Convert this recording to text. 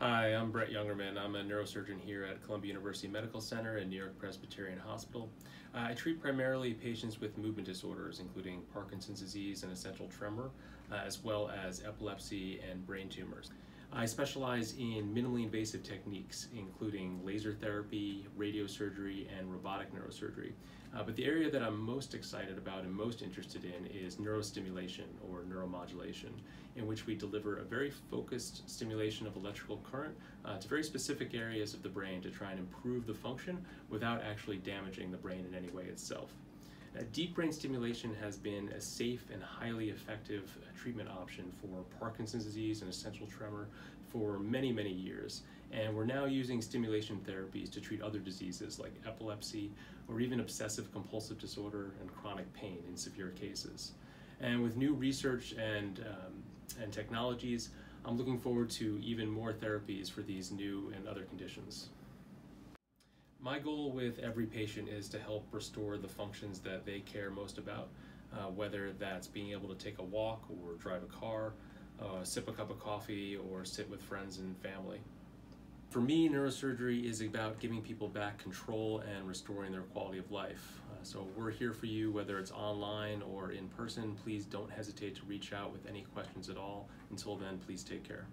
Hi, I'm Brett Youngerman. I'm a neurosurgeon here at Columbia University Medical Center and New York Presbyterian Hospital. I treat primarily patients with movement disorders, including Parkinson's disease and essential tremor, as well as epilepsy and brain tumors. I specialize in minimally invasive techniques, including laser therapy, radiosurgery, and robotic neurosurgery. But the area that I'm most excited about and most interested in is neurostimulation or neuromodulation, in which we deliver a very focused stimulation of electrical current to very specific areas of the brain to try and improve the function without actually damaging the brain in any way itself. Deep brain stimulation has been a safe and highly effective treatment option for Parkinson's disease and essential tremor for many, many years. And we're now using stimulation therapies to treat other diseases like epilepsy or even obsessive-compulsive disorder and chronic pain in severe cases. And with new research and technologies, I'm looking forward to even more therapies for these new and other conditions. My goal with every patient is to help restore the functions that they care most about, whether that's being able to take a walk or drive a car, sip a cup of coffee, or sit with friends and family. For me, neurosurgery is about giving people back control and restoring their quality of life. So we're here for you, whether it's online or in person. Please don't hesitate to reach out with any questions at all. Until then, please take care.